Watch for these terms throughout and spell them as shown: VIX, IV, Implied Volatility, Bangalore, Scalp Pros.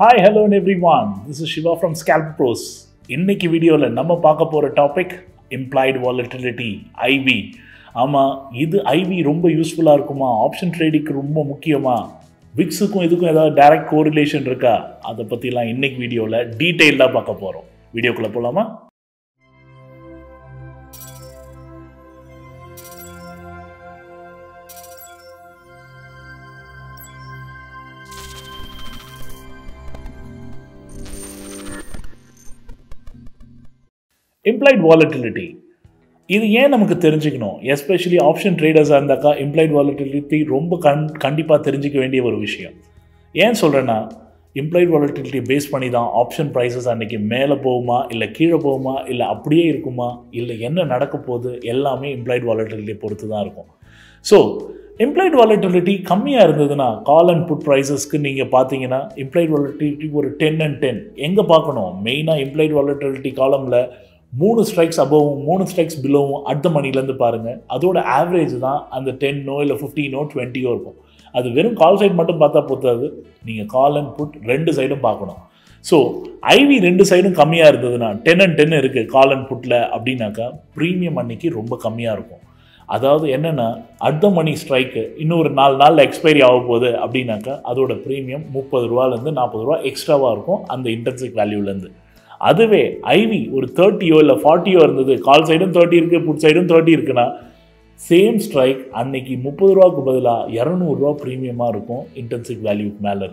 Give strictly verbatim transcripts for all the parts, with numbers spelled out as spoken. Hi, hello and everyone. This is Shiva from Scalp Pros. In this video, we will talk about a topic, implied volatility, I V. Ama, this I V is useful, option trading is important. V I X is a direct correlation. That's why we will talk about this video in detail. Let's go to the video. Implied volatility. This is why we know this. Especially option traders, implied volatility is very important. Why I'm saying implied volatility is based on option prices. If you go to the top, you go to the bottom, you go to the bottom, implied volatility. So, implied volatility is low. Call and put prices, implied volatility is ten and ten. Where main implied volatility column, three strikes above, three strikes below at the money. That's the average and the ten, fifteen, twenty. That's the call side. You call and put two sides. So, I V two sides is ten and ten call and put. The premium is very low. That's why at the money strike in four days expire the premium is thirty to forty rupees extra and the intrinsic value. That's why I V is thirty or forty or call side and thirty, put side and thirty. Same strike, thirty rupees premium intrinsic value. Why is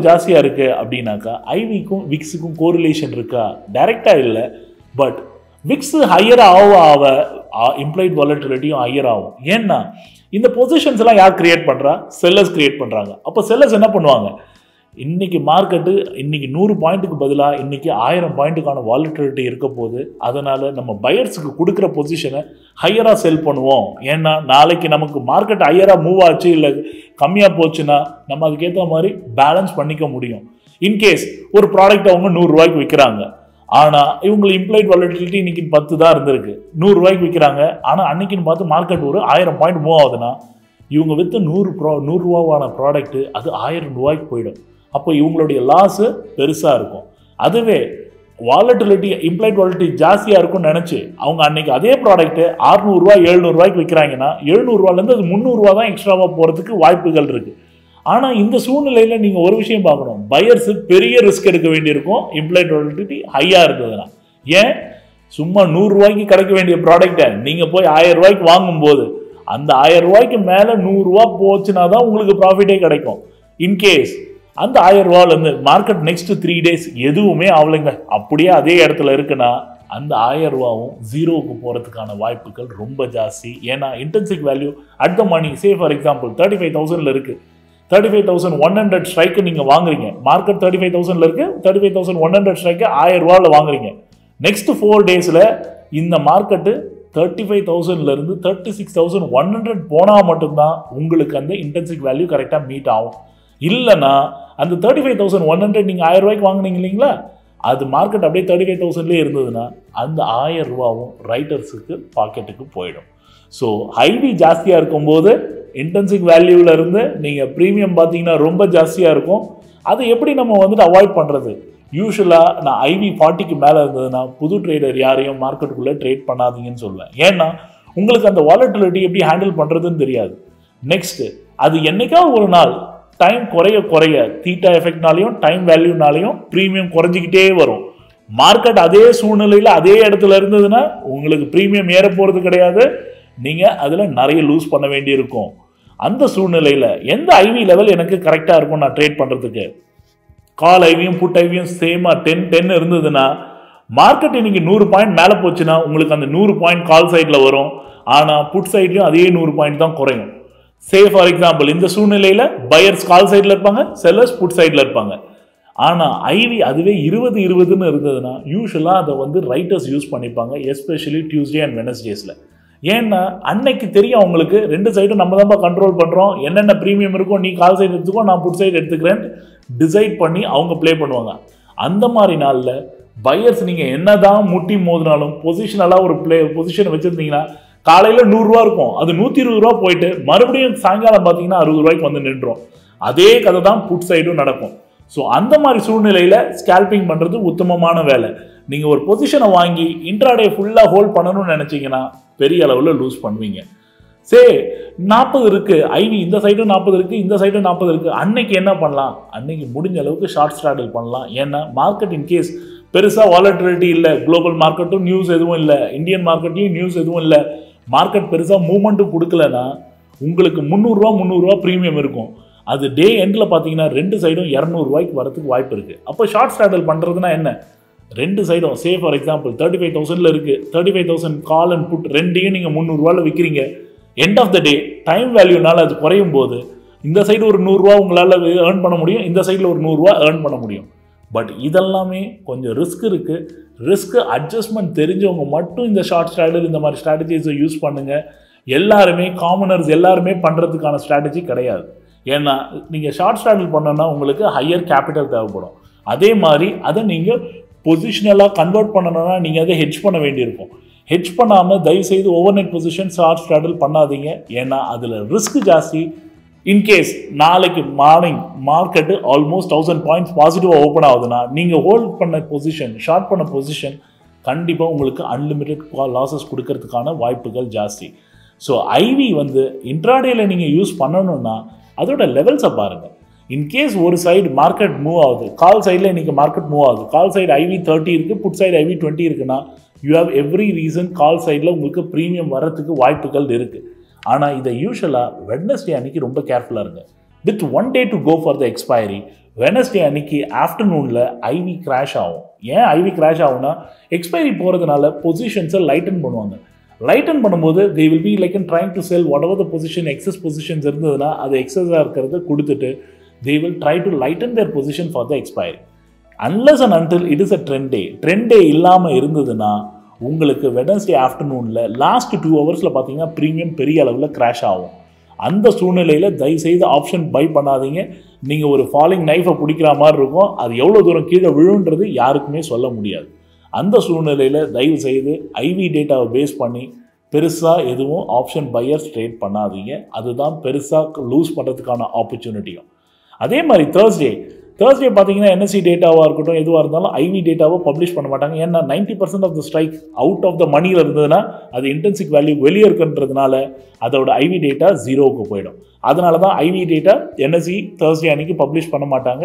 this? I V and V I X correlation is direct, but V I X is higher, implied volatility is higher. Why? In the positions, who create it? Sellers create it. So, sellers what do? In the market, இன்னைக்கு நூறு point க்கு பதிலா இன்னைக்கு ஆயிரம் point கான volatility இருக்க போகுது. அதனால நம்ம பையர்ஸ்க்கு கொடுக்கிற பொசிஷனை ஹையரா செல் பண்ணுவோம். ஏன்னா நாளைக்கு நமக்கு மார்க்கெட் ஹையரா மூவ் ஆச்சு இல்ல கம்மியா போச்சுனா நம்ம அதுக்கு ஏத்த மாதிரி பேலன்ஸ் பண்ணிக்க முடியும். இன் கேஸ் ஒரு ப்ராடக்ட் அவங்க நூறு ரூபாய்க்கு விக்கறாங்க. ஆனா இவங்க இம்ப்ளைட் வாலட்டிலிட்டி இன்னைக்கு பத்து தான் இருந்திருக்கு. நூறு ரூபாய்க்கு விக்கறாங்க. ஆனா அன்னைக்குன்னு பார்த்து மார்க்கெட் ஒரு ஆயிரம் பாயிண்ட் மூவ் ஆகுதுனா இவங்க வித்த நூறு ரூபாயான ப்ராடக்ட் அது ஆயிரம் ரூபாய்க்கு போய்டும். அப்போ இவங்களுடைய லாஸ் பெருசா இருக்கும். அதுவே வாலட்டிலிட்டி இம்ப்ளைட் வாலட்டிலிட்டி ஜாஸ்தியா இருக்கும்னு நினைச்சு அவங்க அன்னைக்கு அதே ப்ராடக்ட் அறுநூறு ரூபாய் எழுநூறு ரூபாய்க்கு விற்கிறாங்கன்னா எழுநூறு ரூபாயில இருந்து அது முந்நூறு ரூபாய் தான் எக்ஸ்ட்ராவா போறதுக்கு வாய்ப்புகள் இருக்கு. ஆனா இந்த சூழ்நிலையில நீங்க ஒரு விஷயம் பார்க்கணும். பையர்ஸ் பெரிய ரிஸ்க் எடுக்க வேண்டியிருக்கும் இம்ப்ளைட் வாலட்டிலிட்டி ஹையா இருக்குதுன்னா. ஏன் சும்மா நூறு ரூபாய்க்கு கிடைக்க வேண்டிய ப்ராடக்ட்டை நீங்க போய் ஆயிரம் ரூபாய்க்கு வாங்கும்போது அந்த ஆயிரம் ரூபாய்க்கு மேல நூறு ரூபாய் போச்சுனா தான் உங்களுக்கு ப்ராஃபிட்டே கிடைக்கும். இன் கேஸ் அந்த ஆயிரம் ரூபாயில இருந்து மார்க்கெட் நெக்ஸ்ட் த்ரீ டேஸ் எதுவுமே ஆகலைங்க அப்படியே அதே இடத்துல இருக்குன்னா அந்த ஆயிரம் ரூபாயும் ஜீரோவுக்கு போகிறதுக்கான வாய்ப்புகள் ரொம்ப ஜாஸ்தி. ஏன்னா intrinsic value at the money say for example thirty five தௌசண்ட்ல இருக்கு. Thirty five thousand one hundred strike நீங்கள் வாங்குறீங்க. மார்க்கெட் தேர்ட்டி ஃபைவ் தௌசண்ட்ல இருக்கு. Thirty five thousand one hundred strike ஆயிரம் ரூபாயில் வாங்குறீங்க. நெக்ஸ்ட் ஃபோர் டேஸில் இந்த மார்க்கெட்டு தேர்ட்டி ஃபைவ் தௌசண்ட்லேருந்து thirty six thousand one hundred போனால் மட்டும்தான் உங்களுக்கு அந்த இன்டென்சிக் வேல்யூ கரெக்டாக மீட் ஆகும். இல்லைனா அந்த thirty five thousand one hundred நீங்கள் ஆயிரம் ரூபாய்க்கு வாங்கினீங்க இல்லைங்களா, அது மார்க்கெட் அப்படியே தேர்ட்டி ஃபைவ் தௌசண்ட்லேயே இருந்ததுன்னா அந்த ஆயிரம் ரூபாவும் ரைட்டர்ஸுக்கு பாக்கெட்டுக்கு போயிடும். ஸோ ஐவி ஜாஸ்தியாக இருக்கும்போது இன்டென்சிக் வேல்யூவில் இருந்து நீங்கள் ப்ரீமியம் பார்த்தீங்கன்னா ரொம்ப ஜாஸ்தியாக இருக்கும். அதை எப்படி நம்ம வந்துட்டு அவாய்ட் பண்ணுறது? யூஸ்வலாக நான் ஐவி ஃபார்ட்டிக்கு மேலே இருந்ததுன்னா புது ட்ரேடர் யாரையும் மார்க்கெட்டுக்குள்ளே ட்ரேட் பண்ணாதீங்கன்னு சொல்லுவேன். ஏன்னா உங்களுக்கு அந்த வாலட்டிலிட்டி எப்படி ஹேண்டில் பண்ணுறதுன்னு தெரியாது. நெக்ஸ்ட்டு அது என்றைக்காவது ஒரு நாள் டைம் குறைய குறைய தீட்டா எஃபெக்ட்னாலையும் டைம் வேல்யூனாலையும் ப்ரீமியம் குறைஞ்சிக்கிட்டே வரும். மார்க்கெட் அதே சூழ்நிலையில் அதே இடத்துல இருந்ததுன்னா உங்களுக்கு ப்ரீமியம் ஏற போகிறது கிடையாது. நீங்கள் அதில் நிறைய லூஸ் பண்ண வேண்டியிருக்கும். அந்த சூழ்நிலையில் எந்த ஐவி லெவல் எனக்கு கரெக்டாக இருக்கும் நான் ட்ரேட் பண்ணுறதுக்கு? கால் ஐவியும் புட் ஐவியும் சேமாக டென் டென் இருந்ததுன்னா மார்க்கெட் இன்னைக்கு நூறு பாயிண்ட் மேலே போச்சுன்னா உங்களுக்கு அந்த நூறு பாயிண்ட் கால் சைடில் வரும். ஆனால் புட் சைட்லையும் அதே நூறு பாயிண்ட் தான் குறையும். சே ஃபார் எக்ஸாம்பிள் இந்த சூழ்நிலையில் பையர்ஸ் கால் சைடில் இருப்பாங்க, செல்லர்ஸ் புட் சைடில் இருப்பாங்க. ஆனால் ஐவி அதுவே இருபது இருபதுன்னு இருந்ததுன்னா யூஸ்வலாக அதை வந்து ரைட்டர்ஸ் யூஸ் பண்ணிப்பாங்க. எஸ்பெஷலி டியூஸ்டே அண்ட் வெனஸ்டேஸில். ஏன்னா அன்னைக்கு தெரியும் அவங்களுக்கு ரெண்டு சைடும் நம்ம தான்ப்பா கண்ட்ரோல் பண்ணுறோம், என்னென்ன ப்ரீமியம் இருக்கோ நீ கால் சைடு எடுத்துக்கோ நான் புட் சைடு எடுத்துக்கிறேன் டிசைட் பண்ணி அவங்க ப்ளே பண்ணுவாங்க. அந்த மாதிரி நாளில் பையர்ஸ் நீங்கள் என்ன தான் முட்டி மோதினாலும் பொசிஷனலாக ஒரு ப்ளே பொசிஷன் வச்சுருந்தீங்கன்னா காலையில் நூறுரூவா இருக்கும், அது நூற்றி இருபது ரூபா போயிட்டு மறுபடியும் சாயங்காலம் பார்த்தீங்கன்னா அறுபது ரூபாய்க்கு வந்து நின்றோம். அதே கதை தான் புட் சைடும் நடக்கும். So, அந்த மாதிரி சூழ்நிலையில ஸ்கேல்பிங் பண்றது உத்தமமான வேலை. நீங்க ஒரு பொசிஷனை வாங்கி இன்ட்ராடே ஃபுல்லா ஹோல்ட் பண்ணனும்னு நினைச்சீங்கனா பெரிய அளவுல லூஸ் பண்ணுவீங்க. சே forty இருக்கு, ஐவி இந்த சைடு forty இருக்கு, இந்த சைடு forty இருக்கு. அன்னைக்கு என்ன பண்ணலாம்? அன்னைக்கு முடிஞ்ச அளவுக்கு ஷார்ட் straddle பண்ணலாம். ஏன்னா மார்க்கெட் இன் கேஸ் பெருசா வாலட்டிலிட்டி இல்ல, குளோபல் மார்க்கெட்டும் நியூஸ் எதுவும் இல்ல, இந்தியன் மார்க்கெட்லயும் நியூஸ் எதுவும் இல்ல, மார்க்கெட் பெருசா மூவ்மெண்ட் கொடுக்கலனா உங்களுக்கு முந்நூறு ரூபாய் முந்நூறு ரூபாய் பிரீமியம் இருக்கும். அது டே எண்ட்ல பாத்தீங்கன்னா ரெண்டு சைடும் இருநூறு ரூபாய்க்கு வரதுக்கு வாய்ப்பு இருக்கு. அப்ப ஷார்ட் straddle பண்றதுனா என்ன? ரெண்டு சைடும் சே ஃபார் எக்ஸாம்பிள் thirty-five thousand ல இருக்கு, thirty-five thousand call and put ரெண்டையும் நீங்க முந்நூறு ரூபாய்ல விக்கிறீங்க. End of the day time வேல்யூனால அது குறையும் போது இந்த சைடு ஒரு நூறு ரூபாய் உங்களால் ஏர்ன் பண்ண முடியும், இந்த சைடில் ஒரு நூறு ரூபாய் ஏர்ன் பண்ண முடியும். பட் இதெல்லாமே கொஞ்சம் ரிஸ்க் இருக்குது. ரிஸ்க்கு அட்ஜஸ்ட்மெண்ட் தெரிஞ்சவங்க மட்டும் இந்த ஷார்ட் ஸ்ட்ராட்டஜி இந்த மாதிரி ஸ்ட்ராட்டஜிஸை யூஸ் பண்ணுங்கள். எல்லாருமே காமனர்ஸ் எல்லாருமே பண்ணுறதுக்கான ஸ்ட்ராட்டஜி கிடையாது. ஏன்னா நீங்கள் ஷார்ட் ஸ்ட்ராட்டஜி பண்ணோன்னா உங்களுக்கு ஹையர் கேபிட்டல் தேவைப்படும். அதே மாதிரி அதை நீங்கள் பொசிஷனலாக கன்வெர்ட் பண்ணணும்னா நீங்கள் அதை ஹெட்ஜ் பண்ண வேண்டியிருக்கும். ஹெட்ஜ் பண்ணாமல் தயவுசெய்து overnight position short strategy பண்ணாதீங்க. ஏன்னா அதில் ரிஸ்க் ஜாஸ்தி. இன்கேஸ் நாளைக்கு morning market almost thousand points பாசிட்டிவாக ஓப்பன் ஆகுதுன்னா நீங்கள் ஹோல்ட் பண்ண பொசிஷன் ஷார்ட் பண்ண பொசிஷன் கண்டிப்பாக உங்களுக்கு அன்லிமிட்டட் லாஸஸ் கொடுக்கறதுக்கான வாய்ப்புகள் ஜாஸ்தி. ஸோ ஐவி வந்து இன்ட்ராடேயில் நீங்கள் யூஸ் பண்ணணும்னா அதோட லெவல்ஸை பாருங்கள். இன்கேஸ் ஒரு சைடு மார்க்கெட் மூவ் ஆகுது, கால் சைடில் இன்றைக்கி மார்க்கெட் மூவ் ஆகுது, கால் சைடு ஐவி தேர்ட்டி இருக்குது, புட் சைடு ஐவி டுவெண்ட்டி இருக்குன்னா you have every reason call சைடில் உங்களுக்கு ப்ரீமியம் வரத்துக்கு வாய்ப்புகள் இருக்குது. ஆனால் இதை யூஸ்வலாக வெட்னஸ்டே அன்றைக்கி ரொம்ப கேர்ஃபுல்லாக இருங்க. With one day to go for the expiry Wednesday அன்றைக்கி ஆஃப்டர்நூனில் ஐவி கிராஷ் ஆகும். ஏன் ஐவி கிராஷ் ஆகும்னா எக்ஸ்பைரி போகிறதுனால பொசிஷன்ஸை லைட்டன் பண்ணுவாங்க. லைட்டன் பண்ணும்போது they will be like and trying to sell whatever the position excess positions இருந்ததுன்னா அது எக்ஸஸாக இருக்கிறத கொடுத்துட்டு they will try to lighten their position for the expiry. Unless and until it is a trend day. Trend day இல்லாமல் இருந்ததுன்னா உங்களுக்கு Wednesday ஆஃப்டர்நூனில் last two ஹவர்ஸில் பார்த்தீங்கன்னா ப்ரீமியம் பெரிய அளவில் கிராஷ் ஆகும். அந்த சூழ்நிலையில் தயவுசெய்து ஆப்ஷன் பை பண்ணாதீங்க. நீங்கள் ஒரு ஃபாலிங் நைஃபை பிடிக்கிற மாதிரி இருக்கும். அது எவ்வளோ தூரம் கீழே விழுன்றது யாருக்குமே சொல்ல முடியாது. அந்த சூழ்நிலையில் தயவுசெய்து ஐவி டேட்டாவை பேஸ் பண்ணி பெருசாக எதுவும் ஆப்ஷன் பையர்ஸ் ட்ரேட் பண்ணாதீங்க. அதுதான் பெருசாக லூஸ் பண்ணுறதுக்கான ஆப்பர்ச்சுனிட்டியும். அதே மாதிரி தேர்ஸ்டே தேர்ஸ்டே பார்த்தீங்கன்னா என்எஸ்சி டேட்டாவாக இருக்கட்டும் எதுவாக இருந்தாலும் ஐவி டேட்டாவை பப்ளிஷ் பண்ண மாட்டாங்க. ஏன்னா ninety percent of the strike out of the மணியில் இருந்ததுன்னா அது இன்டென்சிக் வேல்யூ வெளியே இருக்குன்றதுனால அதோட ஐவி டேட்டா ஜீரோவுக்கு போயிடும். அதனால தான் ஐவி டேட்டா என்எஸ்சி தேர்ஸ்டே அன்னைக்கு பப்ளிஷ் பண்ண மாட்டாங்க.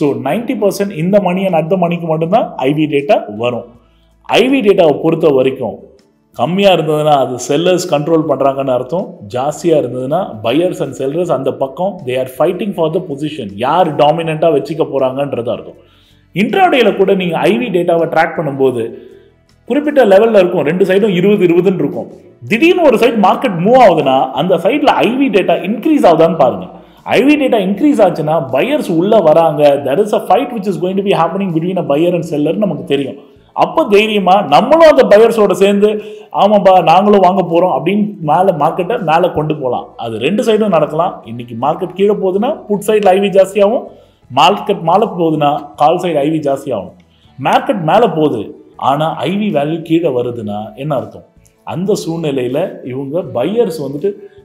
ஸோ நைன்ட்டி பர்சன்ட் இந்த மணி அண்ட் அடுத்த மணிக்கு மட்டும்தான் ஐவி டேட்டா வரும். ஐவி டேட்டாவை பொறுத்த வரைக்கும் கம்மியாக இருந்ததுன்னா அது செல்லர்ஸ் கண்ட்ரோல் பண்ணுறாங்கன்னு அர்த்தம். ஜாஸ்தியாக இருந்ததுன்னா பையர்ஸ் அண்ட் செல்லர்ஸ் அந்த பக்கம் they are fighting for the position, யார் டாமினண்ட்டாக வச்சுக்க போகிறாங்கன்றது அர்த்தம். இன்ட்ராடேயில் கூட நீங்கள் ஐவி டேட்டாவை ட்ராக் பண்ணும்போது குறிப்பிட்ட லெவலில் இருக்கும், ரெண்டு சைடும் இருபது இருபதுன்னு இருக்கும். திடீர்னு ஒரு சைட் மார்க்கெட் மூவ் ஆகுதுன்னா அந்த சைடில் ஐவி டேட்டா இன்க்ரீஸ் ஆகுதான்னு பாருங்கள். ஐவி டேட்டா இன்க்ரீஸ் ஆச்சுன்னா பையர்ஸ் உள்ளே வராங்க. That is a fight which is going to be happening between a buyer and seller நமக்கு தெரியும். அப்போ தைரியமாக நம்மளும் அந்த பையர்ஸோட சேர்ந்து ஆமாம்பா நாங்களும் வாங்க போகிறோம் அப்படின்னு மேலே மார்க்கெட்டை மேலே கொண்டு போகலாம். அது ரெண்டு சைடும் நடக்கலாம். இன்றைக்கி மார்க்கெட் கீழே போகுதுன்னா புட் சைடில் ஐவி ஜாஸ்தியாகும், மார்க்கெட் மேலே போகுதுன்னா கால் சைடு ஐவி ஜாஸ்தியாகும். மார்க்கெட் மேலே போகுது ஆனால் ஐவி வேல்யூ கீழே வருதுன்னா என்ன அர்த்தம்? அந்த சூழ்நிலையில் இவங்க பையர்ஸ் வந்துட்டு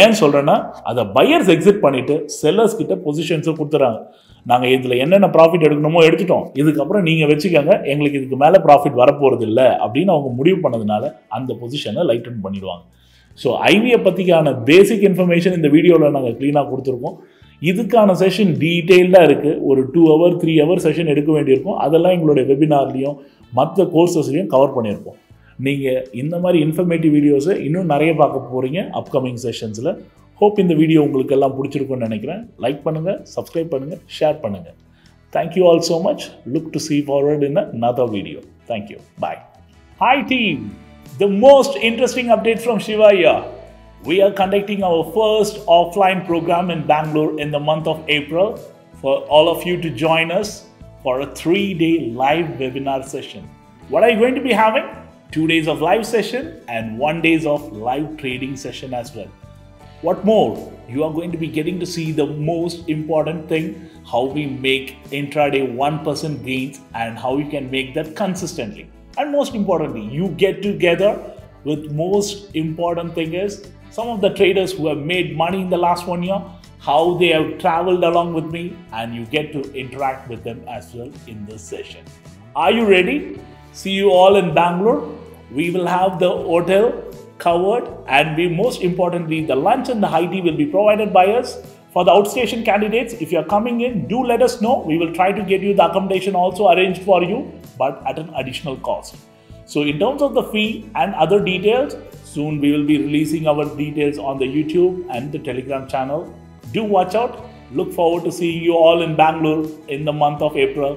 ஏன்னு சொல்கிறேன்னா அதை பையர்ஸ் எக்ஸிட் பண்ணிவிட்டு செல்லர்ஸ் கிட்ட பொசிஷன்ஸை கொடுத்துறாங்க. நாங்கள் இதில் என்னென்ன ப்ராஃபிட் எடுக்கணுமோ எடுத்துட்டோம், இதுக்கப்புறம் நீங்கள் வச்சுக்கோங்க, எங்களுக்கு இதுக்கு மேலே ப்ராஃபிட் வரப்போகிறது இல்லை அப்படின்னு அவங்க முடிவு பண்ணதுனால அந்த பொசிஷனை லைட்டன் பண்ணிடுவாங்க. ஸோ ஐவியை பற்றிக்கான பேசிக் இன்ஃபர்மேஷன் இந்த வீடியோவில் நாங்கள் க்ளீனாக கொடுத்துருக்கோம். இதுக்கான செஷன் டீட்டெயில்டாக இருக்குது. ஒரு two hour three hour session எடுக்க வேண்டியிருக்கும். அதெல்லாம் எங்களுடைய வெபினார்லேயும் மற்ற கோர்சஸ்லையும் கவர் பண்ணியிருக்கோம். நீங்கள் இந்த மாதிரி இன்ஃபர்மேட்டிவ் வீடியோஸை இன்னும் நிறைய பார்க்க போகிறீங்க அப்கமிங் செஷன்ஸில். ஹோப் இந்த வீடியோ உங்களுக்கு எல்லாம் பிடிச்சிருக்குன்னு நினைக்கிறேன். லைக் பண்ணுங்கள், சப்ஸ்கிரைப் பண்ணுங்கள், ஷேர் பண்ணுங்கள். Thank you all so much. Look to see forward in another video. Thank you. Bye. Hi team. The most interesting update from Shiva here. We are conducting our first offline program in Bangalore in the month of April for all of you to join us for a three day live webinar session. What are you going to be having? two days of live session and one days of live trading session as well. What more? You are going to be getting to see the most important thing, how we make intraday one percent gains and how you can make that consistently. And most importantly, you get together with most important thing is some of the traders who have made money in the last one year, how they have traveled along with me, and you get to interact with them as well in this session. Are you ready? See you all in Bangalore. We will have the hotel covered, and we most importantly, the lunch and the high tea will be provided by us. For the outstation candidates, if you are coming in, do let us know. We will try to get you the accommodation also arranged for you, but at an additional cost. So in terms of the fee and other details, soon we will be releasing our details on the YouTube and the Telegram channel. Do watch out. Look forward to seeing you all in Bangalore in the month of April.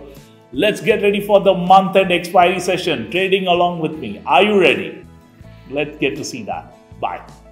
Let's get ready for the month-end expiry session. Trading along with me. Are you ready? Let's get to see that. Bye.